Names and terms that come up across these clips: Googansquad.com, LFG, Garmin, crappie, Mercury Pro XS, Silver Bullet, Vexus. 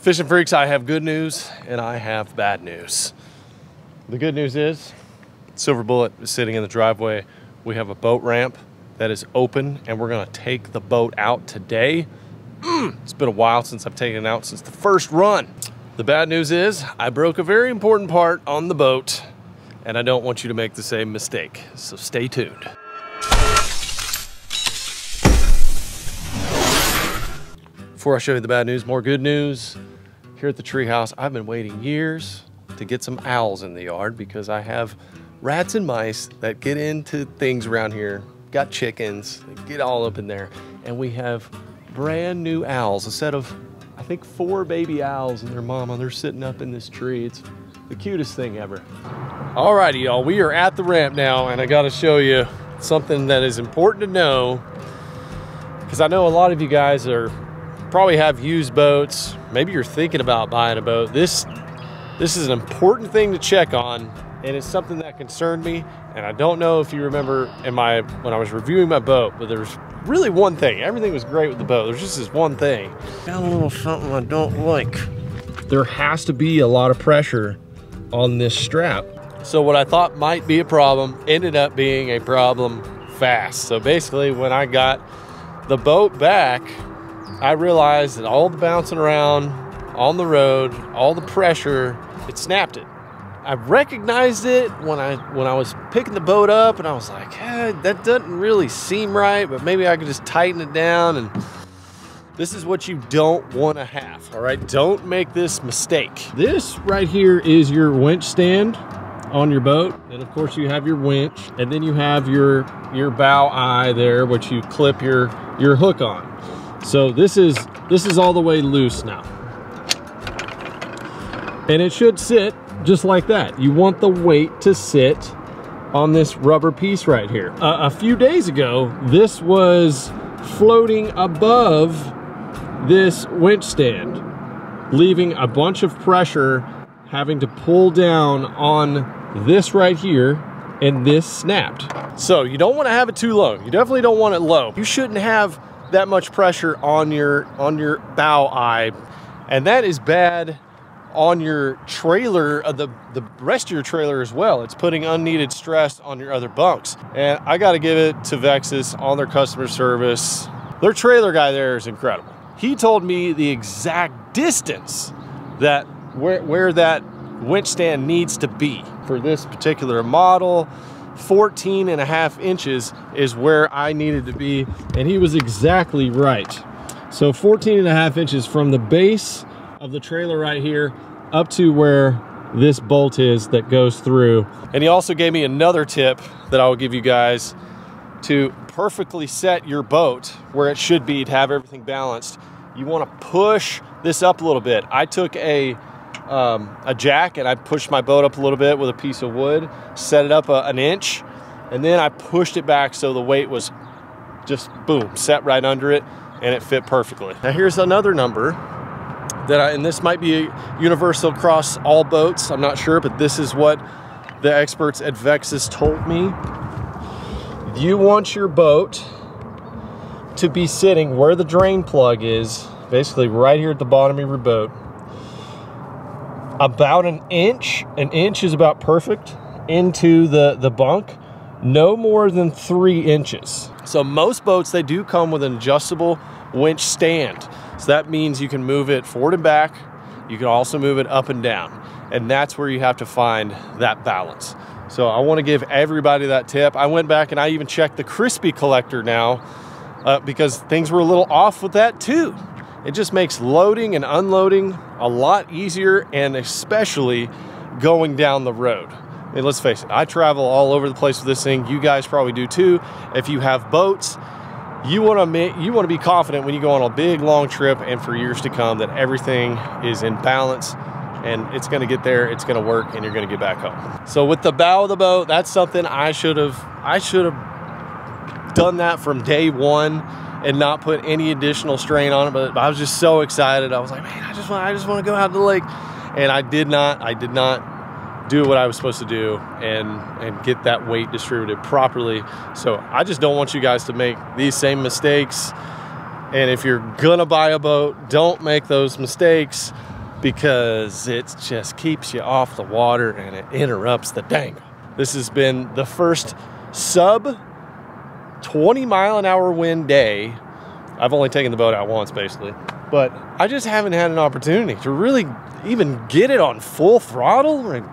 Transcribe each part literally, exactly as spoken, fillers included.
Fishing freaks, I have good news and I have bad news. The good news is Silver Bullet is sitting in the driveway. We have a boat ramp that is open and we're gonna take the boat out today. Mm, it's been a while since I've taken it out since the first run. The bad news is I broke a very important part on the boat and I don't want you to make the same mistake, so stay tuned. Before I show you the bad news, more good news. Here at the treehouse, I've been waiting years to get some owls in the yard because I have rats and mice that get into things around here, got chickens, they get all up in there, and we have brand new owls, a set of, I think, four baby owls and their mama. They're sitting up in this tree. It's the cutest thing ever. All righty, y'all, we are at the ramp now, and I gotta show you something that is important to know because I know a lot of you guys are probably have used boats. Maybe you're thinking about buying a boat. This this is an important thing to check on, and it's something that concerned me. And I don't know if you remember in my when I was reviewing my boat, but there was really one thing. Everything was great with the boat. There's just this one thing. Got a little something I don't like. There has to be a lot of pressure on this strap. So what I thought might be a problem ended up being a problem fast. So basically when I got the boat back, I realized that all the bouncing around on the road, all the pressure, it snapped it. I recognized it when I when I was picking the boat up, and I was like, hey, that doesn't really seem right, but maybe I could just tighten it down. And this is what you don't want to have, all right? Don't make this mistake. This right here is your winch stand on your boat, and of course you have your winch, and then you have your your bow eye there, which you clip your your hook on. So this is this is all the way loose now, and it should sit just like that. You want the weight to sit on this rubber piece right here. Uh, a few days ago, this was floating above this winch stand, leaving a bunch of pressure having to pull down on this right here, and this snapped. So you don't want to have it too low. You definitely don't want it low. You shouldn't have that much pressure on your on your bow eye, and that is bad on your trailer, uh, the the rest of your trailer as well. It's putting unneeded stress on your other bunks, and I got to give it to Vexus on their customer service. Their trailer guy there is incredible. He told me the exact distance that where, where that winch stand needs to be for this particular model. fourteen and a half inches is where I needed to be, and he was exactly right. So fourteen and a half inches from the base of the trailer right here up to where this bolt is that goes through. And he also gave me another tip that I will give you guys to perfectly set your boat where it should be to have everything balanced. You want to push this up a little bit. I took a Um, a jack and I pushed my boat up a little bit with a piece of wood, set it up a, an inch, and then I pushed it back so the weight was just boom, set right under it, and it fit perfectly. Now here's another number that I, and this might be universal across all boats, I'm not sure, but this is what the experts at Vexus told me. You want your boat to be sitting where the drain plug is, basically right here at the bottom of your boat, about an inch, an inch is about perfect, into the, the bunk, no more than three inches. So most boats, they do come with an adjustable winch stand. So that means you can move it forward and back. You can also move it up and down. And that's where you have to find that balance. So I wanna give everybody that tip. I went back and I even checked the crispy collector now uh, because things were a little off with that too. It just makes loading and unloading a lot easier, and especially going down the road. I mean, let's face it, I travel all over the place with this thing. You guys probably do too. If you have boats, you want to make, you want to be confident when you go on a big, long trip and for years to come that everything is in balance, and it's going to get there, it's going to work, and you're going to get back home. So with the bow of the boat, that's something I should have, I should have done that from day one and not put any additional strain on it, but I was just so excited. I was like, man, I just want, I just want to go out to the lake. And I did not, I did not do what I was supposed to do and, and get that weight distributed properly. So I just don't want you guys to make these same mistakes. And if you're gonna buy a boat, don't make those mistakes, because it just keeps you off the water and it interrupts the dangle. This has been the first sub twenty mile an hour wind day. I've only taken the boat out once, basically, but I just haven't had an opportunity to really even get it on full throttle and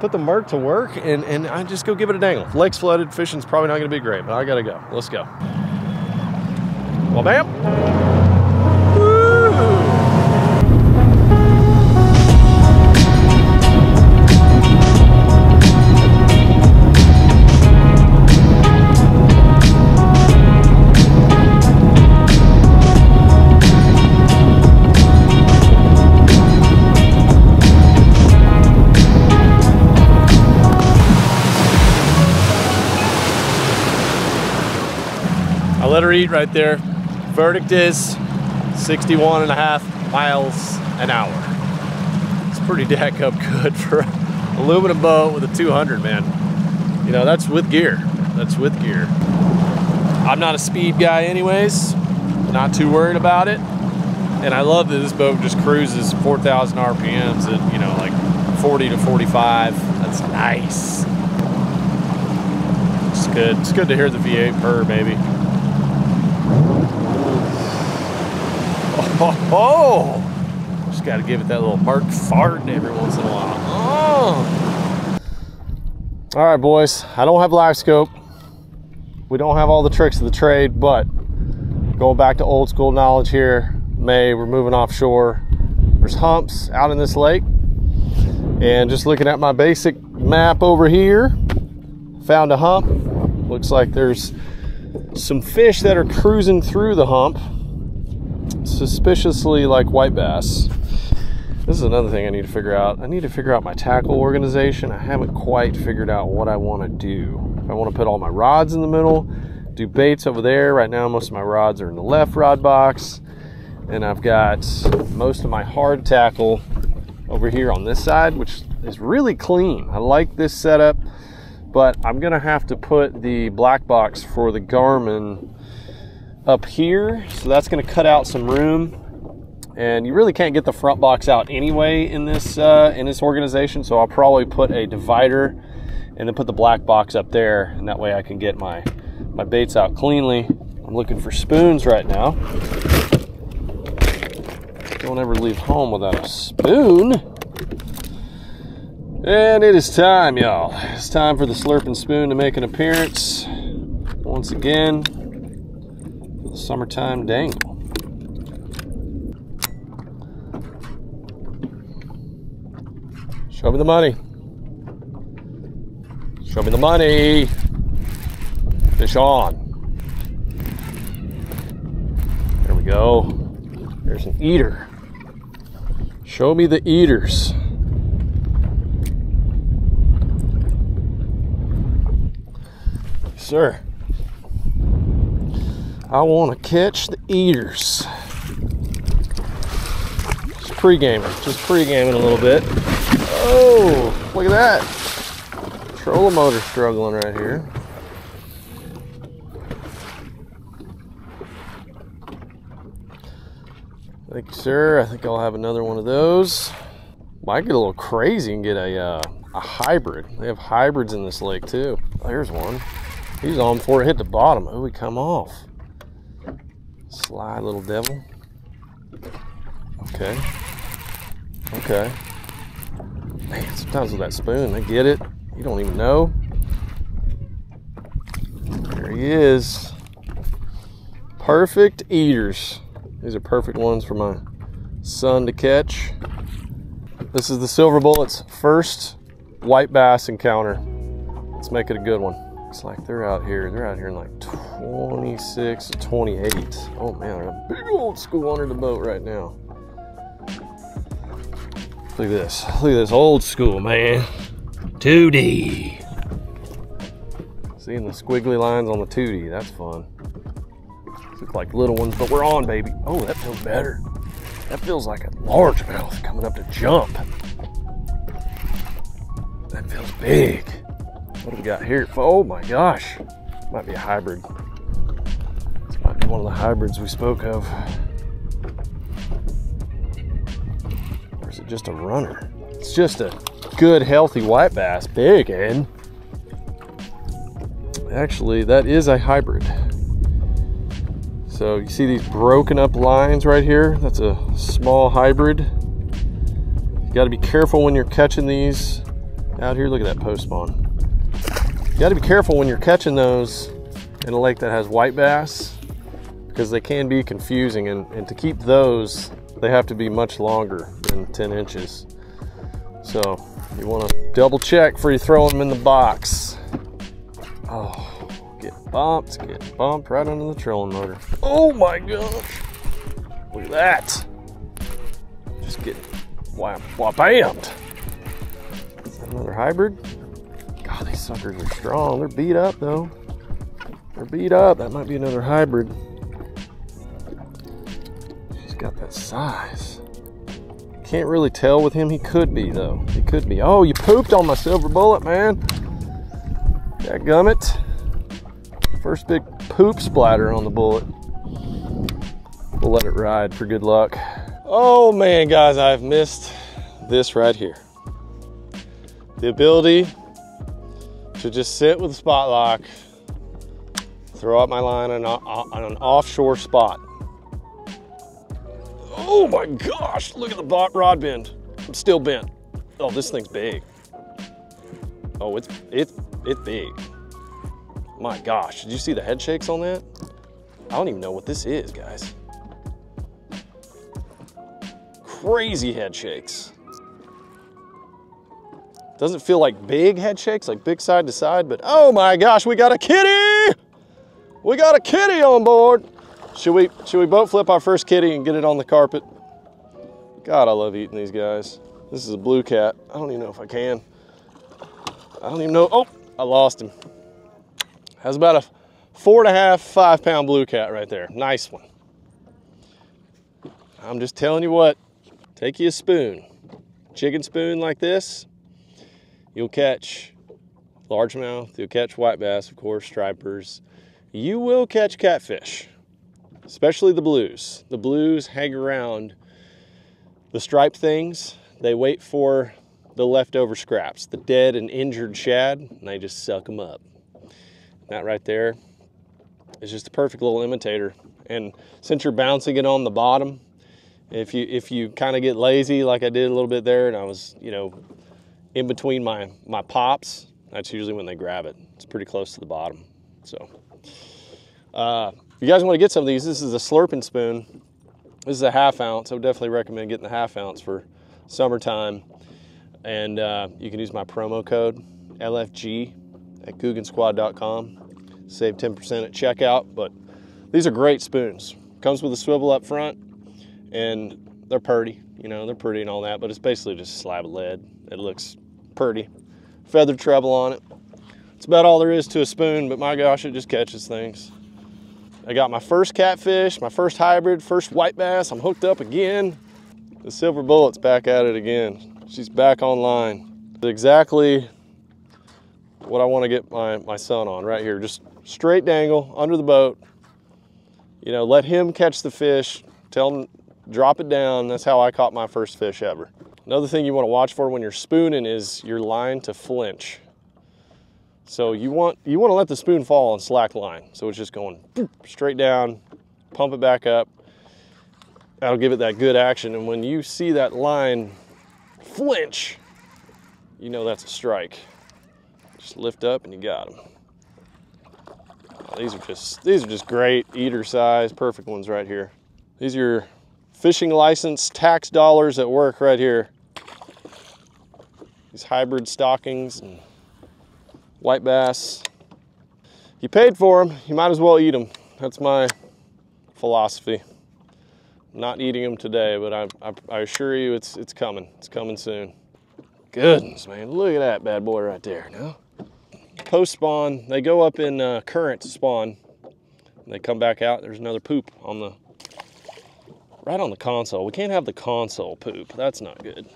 put the Merc to work, and, and I just go give it a dangle. Lake's flooded, fishing's probably not gonna be great, but I gotta go. Let's go. Well, bam. Let her eat right there. Verdict is sixty-one and a half miles an hour. It's pretty dack up good for an aluminum boat with a two hundred, man. You know, that's with gear. That's with gear. I'm not a speed guy anyways. Not too worried about it. And I love that this boat just cruises four thousand R P Ms at, you know, like forty to forty-five. That's nice. It's good. It's good to hear the V eight purr, baby. Oh, just got to give it that little bark farting every once in a while. Oh. All right, boys, I don't have live scope. We don't have all the tricks of the trade, but going back to old school knowledge here, May, we're moving offshore. There's humps out in this lake. And just looking at my basic map over here, found a hump. Looks like there's some fish that are cruising through the hump. Suspiciously like white bass. This is another thing I need to figure out. I need to figure out my tackle organization. I haven't quite figured out what I want to do. If I want to put all my rods in the middle, do baits over there. Right now, most of my rods are in the left rod box. And I've got most of my hard tackle over here on this side, which is really clean. I like this setup, but I'm going to have to put the black box for the Garmin up here, so that's going to cut out some room, and you really can't get the front box out anyway in this uh in this organization, so I'll probably put a divider and then put the black box up there, and that way I can get my my baits out cleanly. I'm looking for spoons right now. Don't ever leave home without a spoon. And it is time, y'all. It's time for the slurping spoon to make an appearance once again. Summertime dangle. Show me the money. Show me the money. Fish on. There we go. There's an eater. Show me the eaters. Sir. I want to catch the eaters. Just pre-gaming, just pre-gaming a little bit. Oh, look at that. Trolling motor struggling right here. Thank you, sir. I think I'll have another one of those. Might get a little crazy and get a, uh, a hybrid. They have hybrids in this lake too. Oh, here's one. He's on before it hit the bottom. Oh, he come off. Sly little devil. Okay. Okay. Man, sometimes with that spoon, they get it. You don't even know. There he is. Perfect eaters. These are perfect ones for my son to catch. This is the Silver Bullet's first white bass encounter. Let's make it a good one. Looks like they're out here. They're out here in like twenty-six to twenty-eight. Oh man, they're a big old school under the boat right now. Look at this. Look at this old school, man. two D. Seeing the squiggly lines on the two D, that's fun. Look like little ones, but we're on, baby. Oh, that feels better. That feels like a largemouth coming up to jump. That feels big. What do we got here? Oh my gosh. Might be a hybrid. This might be one of the hybrids we spoke of. Or is it just a runner? It's just a good, healthy white bass, big, and actually that is a hybrid. So you see these broken up lines right here? That's a small hybrid. You gotta be careful when you're catching these out here. Look at that post spawn. You gotta be careful when you're catching those in a lake that has white bass, because they can be confusing, and, and to keep those, they have to be much longer than ten inches. So you wanna double check before you throw them in the box. Oh. Get bumped, get bumped right under the trolling motor. Oh my gosh. Look at that. Just get whap, whap, bammed. Is that another hybrid? God, these suckers are strong. They're beat up though. They're beat up. That might be another hybrid. She's got that size. Can't really tell with him. He could be though. He could be. Oh, you pooped on my Silver Bullet, man. That gummit. First big poop splatter on the bullet. We'll let it ride for good luck. Oh man, guys, I've missed this right here. The ability to just sit with a spot lock, throw out my line on, on an offshore spot. Oh my gosh, look at the rod bend. I'm still bent. Oh, this thing's big. Oh, it's, it's, it's big. My gosh, did you see the head shakes on that? I don't even know what this is, guys. Crazy head shakes. Doesn't feel like big head shakes, like big side to side, but oh my gosh, we got a kitty! We got a kitty on board! Should we, should we boat flip our first kitty and get it on the carpet? God, I love eating these guys. This is a blue cat. I don't even know if I can. I don't even know, oh, I lost him. That's about a four and a half, five pound blue cat right there. Nice one. I'm just telling you what, take you a spoon, chicken spoon like this, you'll catch largemouth, you'll catch white bass, of course, stripers. You will catch catfish, especially the blues. The blues hang around the striped things. They wait for the leftover scraps, the dead and injured shad, and they just suck them up. That right there is just a perfect little imitator. And since you're bouncing it on the bottom, if you if you kind of get lazy like I did a little bit there, and I was, you know, in between my my pops, that's usually when they grab it. It's pretty close to the bottom. So uh, if you guys want to get some of these, this is a slurping spoon. This is a half ounce. I would definitely recommend getting the half ounce for summertime. And uh, you can use my promo code L F G at Googan squad dot com. Save ten percent at checkout, but these are great spoons. Comes with a swivel up front, and they're purty, you know, they're pretty and all that, but it's basically just a slab of lead. It looks purty. Feather treble on it. It's about all there is to a spoon, but my gosh, it just catches things. I got my first catfish, my first hybrid, first white bass. I'm hooked up again. The Silver Bullet's back at it again. She's back online. Exactly what I want to get my, my son on right here. Just straight dangle under the boat. You know, let him catch the fish. Tell him, drop it down. That's how I caught my first fish ever. Another thing you want to watch for when you're spooning is your line to flinch. So you want, you want to let the spoon fall on slack line. So it's just going straight down, pump it back up. That'll give it that good action. And when you see that line flinch, you know that's a strike. Just lift up and you got them. Oh, these are just these are just great eater size, perfect ones right here. These are your fishing license tax dollars at work right here. These hybrid stockings and white bass. You paid for them, you might as well eat them. That's my philosophy. I'm not eating them today, but I, I, I assure you it's it's coming. It's coming soon. Goodness, man, look at that bad boy right there. No? Post spawn, they go up in uh, current spawn. They come back out. There's another poop on the right on the console. We can't have the console poop. That's not good.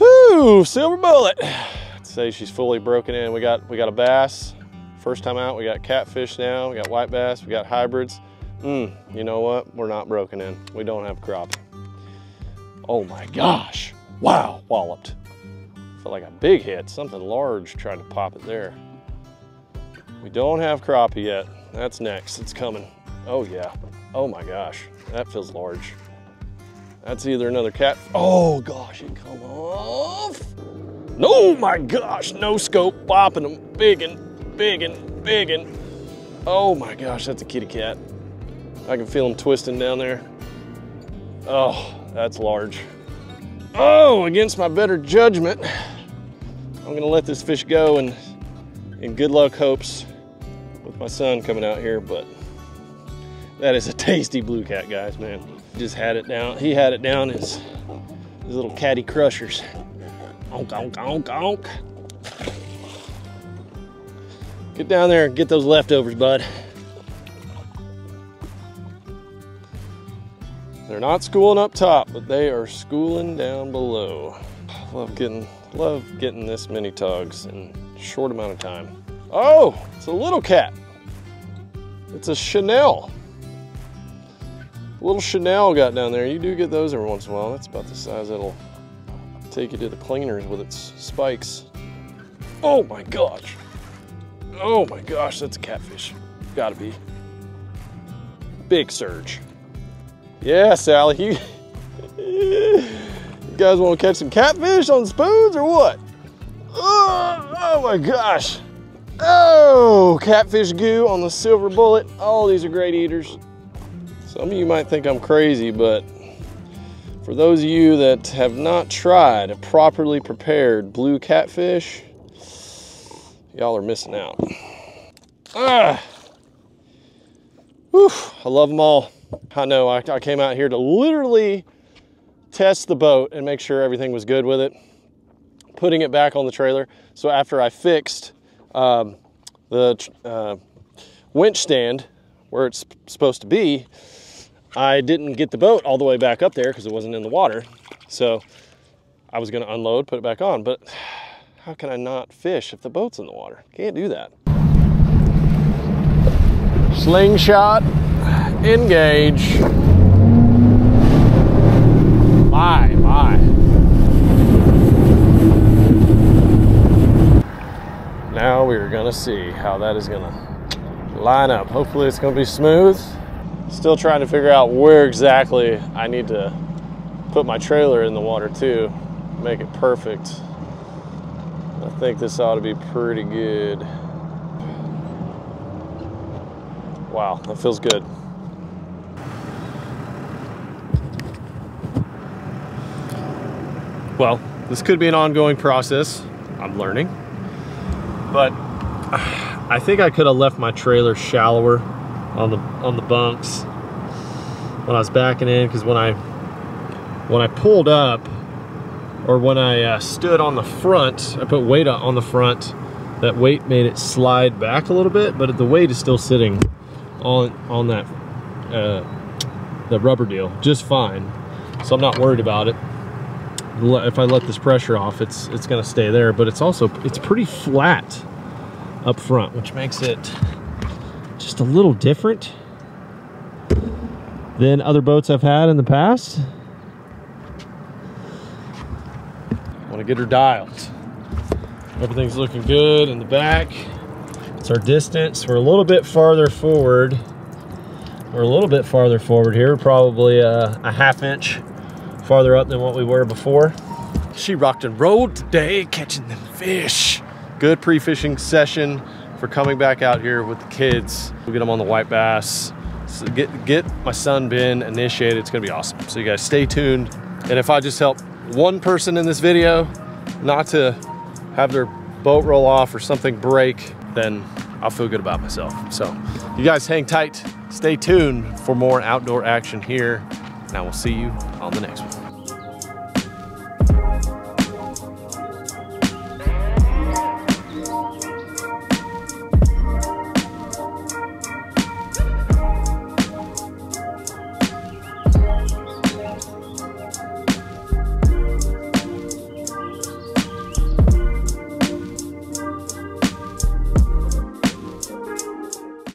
Whoo! Silver Bullet. I'd say she's fully broken in. We got we got a bass. First time out. We got catfish now. We got white bass. We got hybrids. Mm, you know what? We're not broken in. We don't have crop. Oh my gosh. Wow, walloped. Felt like a big hit. Something large tried to pop it there. We don't have crappie yet. That's next. It's coming. Oh yeah. Oh my gosh. That feels large. That's either another cat. Oh gosh, it come off. No, my gosh. No scope. Bopping them. Biggin', biggin', biggin'. Oh my gosh, that's a kitty cat. I can feel them twisting down there. Oh, that's large. Oh, against my better judgment, I'm gonna let this fish go and in good luck hopes with my son coming out here, but that is a tasty blue cat, guys, man. Just had it down, he had it down his, his little catty crushers. Onk, onk, onk, onk. Get down there and get those leftovers, bud. They're not schooling up top, but they are schooling down below. Love getting, love getting this many tugs in a short amount of time. Oh, it's a little cat. It's a Chanel. A little Chanel got down there. You do get those every once in a while. That's about the size that'll take you to the cleaners with its spikes. Oh my gosh. Oh my gosh, that's a catfish. Gotta be. Big surge. Yeah, Sally, you, you guys want to catch some catfish on spoons or what? Oh, oh my gosh. Oh, catfish goo on the Silver Bullet. Oh, these are great eaters. Some of you might think I'm crazy, but for those of you that have not tried a properly prepared blue catfish, y'all are missing out. Ah, whew, I love them all. I know, I, I came out here to literally test the boat and make sure everything was good with it, putting it back on the trailer. So after I fixed um, the uh, winch stand where it's supposed to be, I didn't get the boat all the way back up there because it wasn't in the water. So I was gonna unload, put it back on, but how can I not fish if the boat's in the water? Can't do that. Slingshot. Engage. My, my. Now we're gonna see how that is gonna line up. Hopefully it's gonna be smooth. Still trying to figure out where exactly I need to put my trailer in the water too, make it perfect. I think this ought to be pretty good. Wow, that feels good. Well, this could be an ongoing process. I'm learning. But I think I could have left my trailer shallower on the on the bunks when I was backing in, because when I when I pulled up, or when I uh, stood on the front, I put weight on the front. That weight made it slide back a little bit, but the weight is still sitting on on that uh, the rubber deal just fine, so I'm not worried about it. If I let this pressure off, it's it's gonna stay there, but it's also it's pretty flat up front, which makes it just a little different than other boats I've had in the past. Want to get her dialed. Everything's looking good in the back. It's our distance. We're a little bit farther forward. We're a little bit farther forward here, probably uh, a half inch farther up than what we were before. She rocked and rolled today, catching them fish. Good pre-fishing session for coming back out here with the kids. We'll get them on the white bass. So get, get my son Ben initiated. It's gonna be awesome. So you guys stay tuned. And if I just help one person in this video not to have their boat roll off or something break, then I'll feel good about myself. So you guys hang tight, stay tuned for more outdoor action here, and I will see you on the next one.